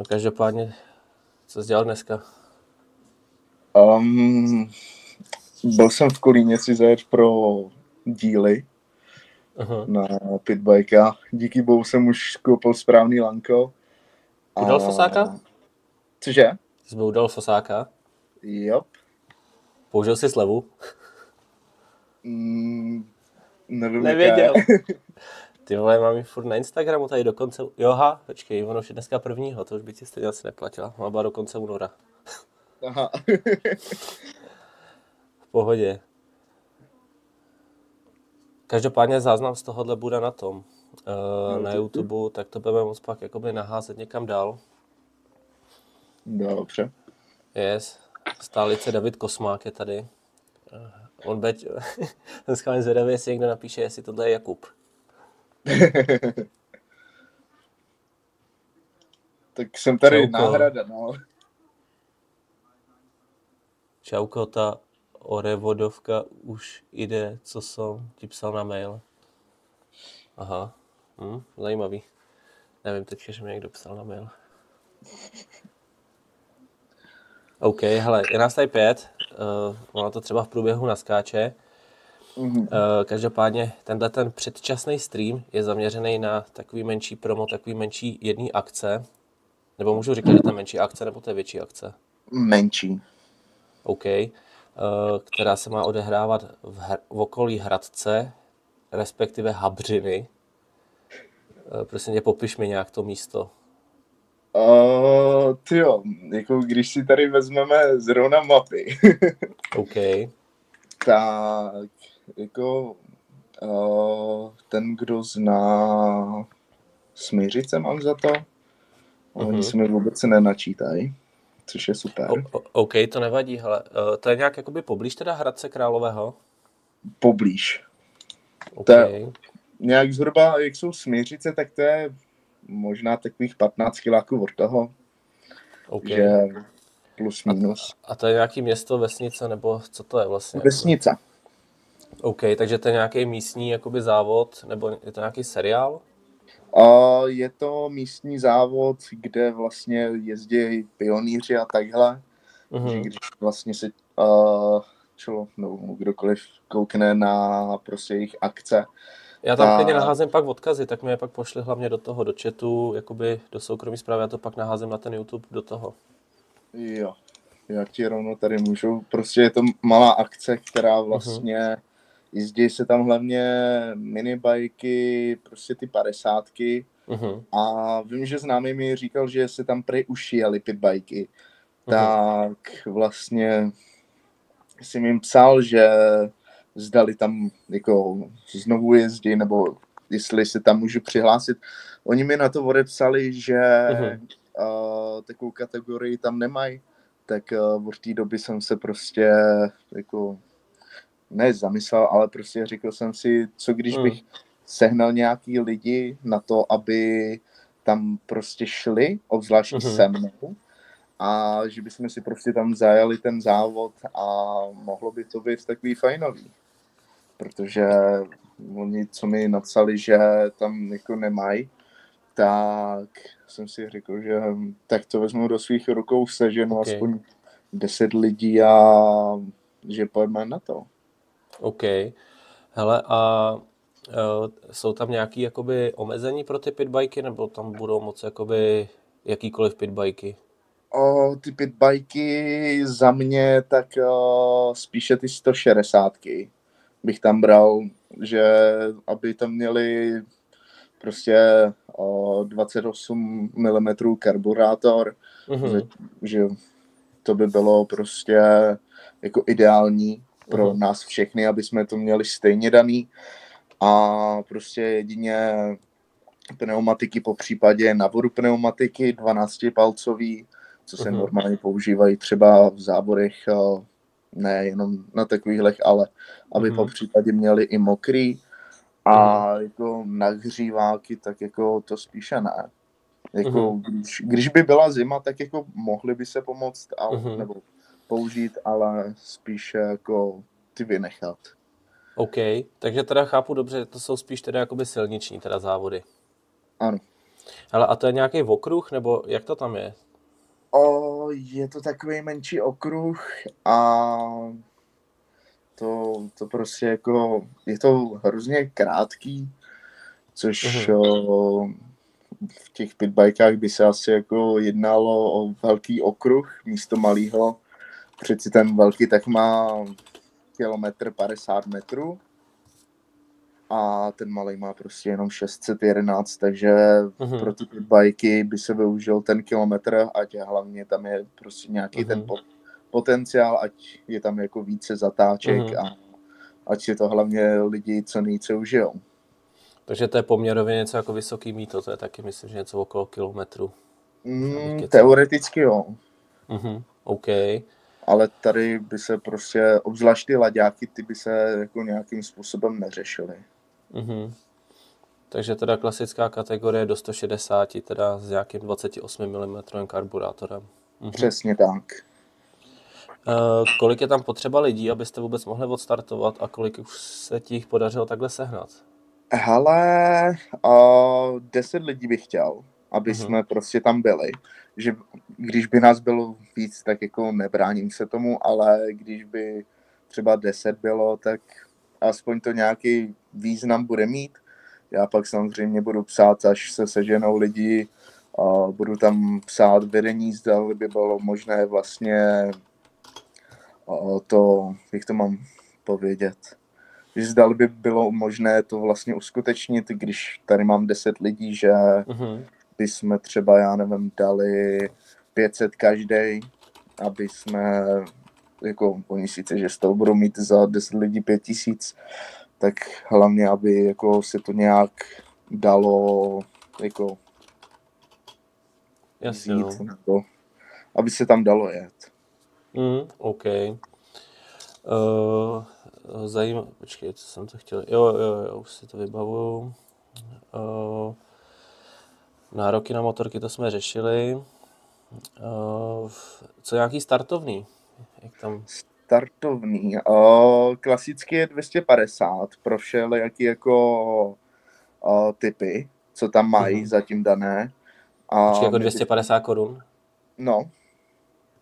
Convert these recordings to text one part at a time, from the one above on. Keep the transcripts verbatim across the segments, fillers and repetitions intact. A každopádně, co jsi dělal dneska? Um, byl jsem v Kolíně si zajet pro díly. Aha. Na pitbikea. Díky bohu jsem už koupil správný lanko. A... Udal fosáka? Cože? Jsi byl udal fosáka? Jop. Použil jsi slevu? Mm, nevím, Nevěděl. Ty vole, mám ji furt na Instagramu tady dokonce... Joha, počkej, ono už je dneska prvního, to už by ti stejně asi neplatila. Ona byla dokonce února. Aha. V pohodě. Každopádně záznam z tohohle bude na tom, uh, na YouTube, tak to budeme moc pak jakoby naházet někam dál. Dobře. Yes. Stálice David Kosmák je tady. On beď, ten schválně zvědavý, jestli někdo napíše, jestli tohle je Jakub. Tak jsem tady Čauko. Náhrada, no. Čauko, ta orevodovka už jde, co jsem ti psal na mail. Aha, hm, zajímavý. Nevím teď, že mi někdo psal na mail. OK, hele, je nás tady pět, uh, ono to třeba v průběhu naskáče. Uh, každopádně tenhle ten předčasný stream je zaměřený na takový menší promo, takový menší jedný akce. Nebo můžu říkat, že to je menší akce, nebo to je větší akce? Menší. OK, uh, která se má odehrávat v, hr- v okolí Hradce, respektive Habřiny. Uh, prosím tě, popiš mi nějak to místo. Uh, tyjo, jako když si tady vezmeme zrovna mapy, OK. Tak, jako uh, ten, kdo zná Smiřice, mám za to, uh-huh. Oni se mi vůbec nenačítají, což je super. O- o- OK, to nevadí, hele, uh, to je nějak jakoby poblíž teda Hradce Králového? Poblíž. OK. To je nějak zhruba, jak jsou Smiřice, tak to je... Možná takových patnáct kiláků od toho, okay. Že plus minus. A to je nějaký město, vesnice, nebo co to je vlastně? Vesnice. OK, takže to je nějaký místní jakoby závod, nebo je to nějaký seriál? Uh, je to místní závod, kde vlastně jezdí pionýři a takhle. Uh-huh. Když vlastně se uh, člo, no, kdokoliv koukne na prostě jejich akce. Já tam klidně naházím pak odkazy, tak mi je pak pošli hlavně do toho, do chatu, jakoby do soukromí zprávy, já to pak naházím na ten YouTube do toho. Jo, já ti rovno tady můžu, prostě je to malá akce, která vlastně, uh-huh. Jezdí se tam hlavně minibajky, prostě ty padesátky, uh-huh. A vím, že známý mi říkal, že se tam prej už jeli pitbajky, uh-huh. Tak vlastně jsem jim psal, že zdali tam jako znovu jezdí, nebo jestli se tam můžu přihlásit. Oni mi na to odepsali, že uh-huh. uh, takovou kategorii tam nemají, tak uh, od té doby jsem se prostě jako ne zamyslel, ale prostě řekl jsem si, co když uh-huh. bych sehnal nějaký lidi na to, aby tam prostě šli, obzvlášť uh-huh. se mnou, a že bychom si prostě tam zajeli ten závod a mohlo by to být takový fajnový. Protože oni, co mi napsali, že tam jako nemají, tak jsem si řekl, že tak to vezmu do svých rukou, seženu okay. aspoň deset lidí a že pojďme na to. OK. Hele, a uh, jsou tam nějaké jakoby omezení pro ty pitbajky, nebo tam budou moc jakoby jakýkoliv pitbajky? O, ty pitbajky za mě, tak o, spíše ty sto šedesátky bych tam bral, že aby tam měli prostě o, dvacet osm milimetrů karburátor, mm-hmm. že to by bylo prostě jako ideální pro mm-hmm. nás všechny, aby jsme to měli stejně daný a prostě jedině pneumatiky po případě naboru pneumatiky dvanáctipalcový, co se uh-huh. normálně používají třeba v záborech, ne jenom na takovýchhlech, ale aby uh-huh. po případě měli i mokrý a uh-huh. jako nahříváky, tak jako to spíše ne. Jako, uh-huh. když, když by byla zima, tak jako mohli by se pomoct ale, uh-huh. nebo použít, ale spíše jako ty vynechat. OK, takže teda chápu dobře, to jsou spíš teda jakoby silniční teda závody. Ano. Hele, a to je nějaký okruh, nebo jak to tam je? O, je to takový menší okruh a to, to prostě jako, je to hrozně krátký, což mm-hmm. o, v těch pitbajkách by se asi jako jednalo o velký okruh místo malýho. Přeci ten velký tak má kilometr padesát metrů a ten malý má prostě jenom šest set jedenáct, takže mm-hmm. pro ty pitbajky by se využil ten kilometr, ať hlavně tam je prostě nějaký mm-hmm. ten pot, potenciál, ať je tam jako více zatáček mm-hmm. a ať si to hlavně lidi co nejce užijou. Takže to je poměrově něco jako vysoký mýto, to je taky myslím, že něco okolo kilometru. Mm, teoreticky jo. Mm-hmm. OK. Ale tady by se prostě, obzvlášť ty laďáky, ty by se jako nějakým způsobem neřešily. Mm-hmm. Takže teda klasická kategorie do sto šedesát, teda s nějakým dvacet osm milimetrů karburátorem. Mm-hmm. Přesně tak. Uh, kolik je tam potřeba lidí, abyste vůbec mohli odstartovat a kolik už se těch podařilo takhle sehnat? Hele, uh, deset lidí bych chtěl, aby mm-hmm. jsme prostě tam byli. Že když by nás bylo víc, tak jako nebráním se tomu, ale když by třeba deset bylo, tak aspoň to nějaký význam bude mít. Já pak samozřejmě budu psát, až se seženou lidi, uh, budu tam psát vedení, zda by bylo možné vlastně uh, to, jak to mám povědět. Že zdali by bylo možné to vlastně uskutečnit, když tady mám deset lidí, že mm-hmm. by jsme třeba, já nevím, dali pět set každej, aby jsme, jako oni sice, že z toho budou mít za deset lidí pět tisíc, tak hlavně, aby jako se to nějak dalo, jako jasně, vzít, no. Nebo, aby se tam dalo jet. Mm, OK. Uh... Zajímavé, počkej, co jsem to chtěl, jo, jo, jo, už si to vybavuju. Uh, nároky na motorky, to jsme řešili. Uh, co nějaký startovný? Jak tam? Startovný, uh, klasicky je dvě stě padesát pro všelijaký jako uh, typy, co tam mají uh-huh. zatím dané. Uh, počkej, jako dvě stě padesát korun? No.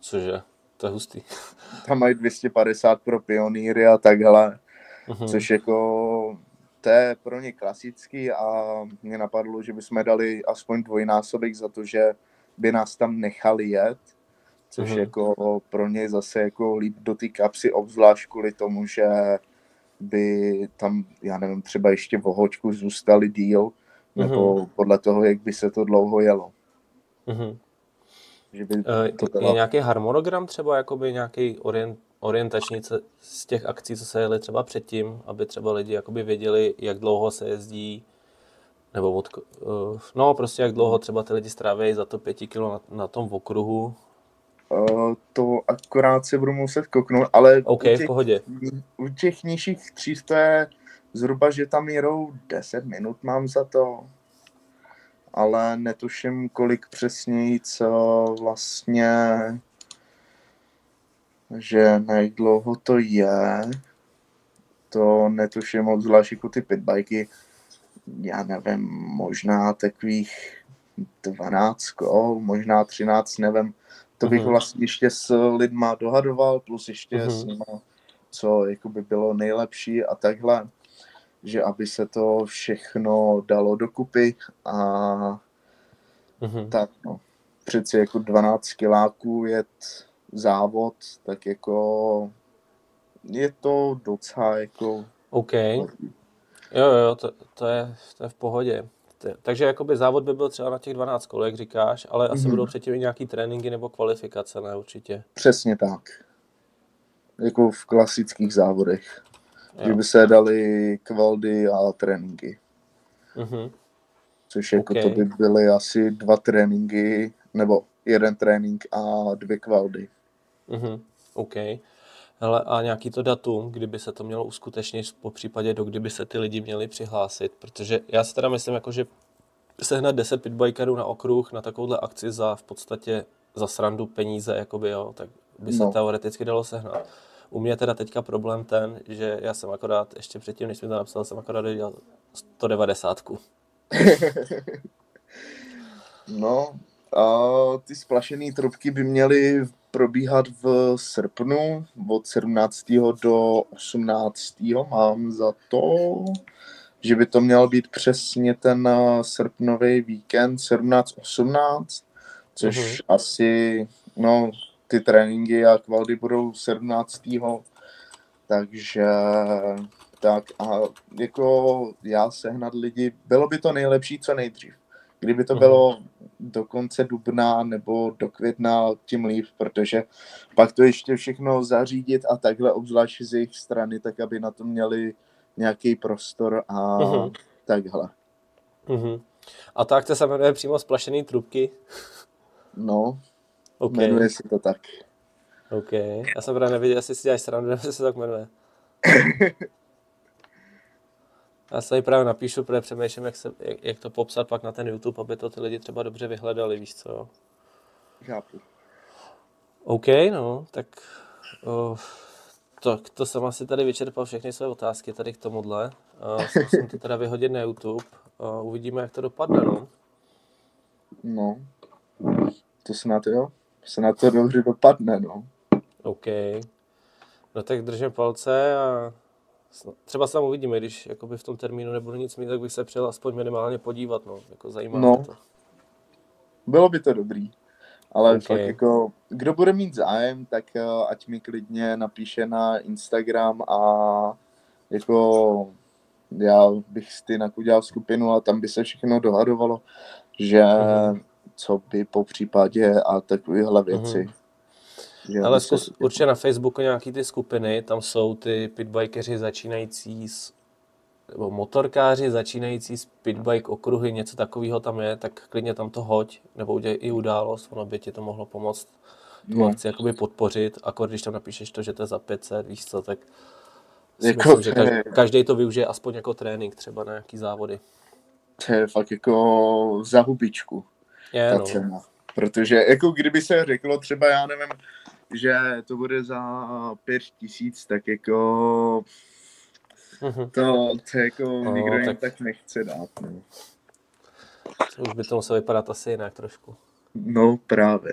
Cože? To je hustý. Tam mají dvě stě padesát pro pionýry a takhle, uhum. což jako, to je pro ně klasický a mě napadlo, že bychom dali aspoň dvojnásobek za to, že by nás tam nechali jet, což uhum. jako pro ně zase jako líp do té kapsy, obzvlášť kvůli tomu, že by tam, já nevím, třeba ještě v hočku zůstali díl, nebo uhum. podle toho, jak by se to dlouho jelo. Uhum. Že by to byla... Je nějaký harmonogram třeba, jakoby nějaký orient, orientační z těch akcí, co se jeli třeba předtím, aby třeba lidi jakoby věděli, jak dlouho se jezdí, nebo od, no prostě jak dlouho třeba ty lidi strávějí za to pěti kilo na, na tom okruhu? Uh, to akorát se budu muset kouknout, ale okay, u, těch, v pohodě. U těch nižších tříd to je zhruba, že tam jedou deset minut, mám za to. Ale netuším, kolik přesněji, co vlastně, že nejdlouho to je, to netuším, obzvlášť jako ty pitbajky, já nevím, možná takových dvanáct, oh, možná třináct, nevím, to bych mm-hmm. vlastně ještě s lidma dohadoval, plus ještě mm-hmm. s nima, co jakoby bylo nejlepší a takhle. Že aby se to všechno dalo dokupy a mm-hmm. tak no, přeci jako dvanáct kiláků jet závod, tak jako je to docela jako... OK, jo jo, to, to, je, to je v pohodě. Takže jakoby závod by byl třeba na těch dvanáct kolek, říkáš, ale asi mm-hmm. budou předtím i nějaký tréninky nebo kvalifikace, ne určitě? Přesně tak, jako v klasických závodech. Že by se dali kvaldy a tréninky. Mm-hmm. Což jako okay. to by byly asi dva tréninky, nebo jeden trénink a dvě kvaldy. Mm-hmm. OK. Hele, a nějaký to datum, kdyby se to mělo uskutečnit, po případě do kdyby se ty lidi měli přihlásit? Protože já si teda myslím, jako, že sehnat deset pitbikerů na okruh na takovouhle akci za v podstatě za srandu peníze, jakoby, jo, tak by se no. teoreticky dalo sehnat. U mě teda teďka problém ten, že já jsem akorát, ještě předtím, než jsem to napsal, jsem akorát dělal sto devadesát. No a ty splašené trubky by měly probíhat v srpnu od sedmnáctého do osmnáctého Mám za to, že by to měl být přesně ten srpnový víkend sedmnáct osmnáct, což mm-hmm. asi no, ty tréninky a kvaldy budou sedmnáctého Takže tak a jako já sehnat lidi, bylo by to nejlepší co nejdřív. Kdyby to bylo do konce dubna nebo do května, tím líp, protože pak to ještě všechno zařídit a takhle obzvlášť z jejich strany, tak aby na to měli nějaký prostor a uh-huh. takhle. Uh-huh. A ta akce se jmenuje přímo Splašené trubky? No, okay. Jmenuje se to tak. OK, já jsem právě nevěděl, jestli si děláš srandu, nebo se tak jmenuje. Já se tady právě napíšu, protože přemýšlím, jak, se, jak, jak to popsat pak na ten YouTube, aby to ty lidi třeba dobře vyhledali, víš co, jo? Žápu. OK, no, tak uh, to, to jsem asi tady vyčerpal všechny své otázky tady k tomuhle. Uh, zkusím to teda vyhodit na YouTube. Uh, uvidíme, jak to dopadne, no? No, to snad jo, snad to dobře dopadne, no. OK, no tak držím palce a... Třeba se tam uvidíme, když jakoby v tom termínu nebudu nic mít, tak bych se přijel aspoň minimálně podívat, no, jako zajímavé no, to. Bylo by to dobrý, ale okay. Fakt jako, kdo bude mít zájem, tak ať mi klidně napíše na Instagram a jako já bych si jinak udělal skupinu a tam by se všechno dohadovalo, že mm-hmm. co by po případě a takovéhle věci. Mm-hmm. Já ale zkus se... určitě na Facebooku nějaký ty skupiny, tam jsou ty pitbikeři začínající, s, nebo motorkáři začínající z pitbike okruhy, něco takového tam je, tak klidně tam to hoď, nebo udělej i událost, ono by ti to mohlo pomoct tu no. akci jakoby podpořit, akorát když tam napíšeš to, že to je za pět set, víš co, tak jako myslím, že každý, každý to využije aspoň jako trénink třeba na nějaký závody. To je fakt jako za hubičku, je, ta no. cena. Protože jako kdyby se řeklo třeba, já nevím, že to bude za pět tisíc, tak jako to, to jako no, nikdo jim tak... tak nechce dát. No. Už by to muselo vypadat asi jinak trošku. No právě.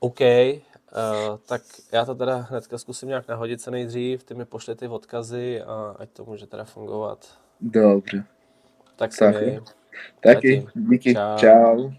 OK, uh, tak já to teda hnedka zkusím nějak nahodit se nejdřív, ty mi pošli ty odkazy a ať to může teda fungovat. Dobře. Tak se měj. Taky, díky, čau. čau.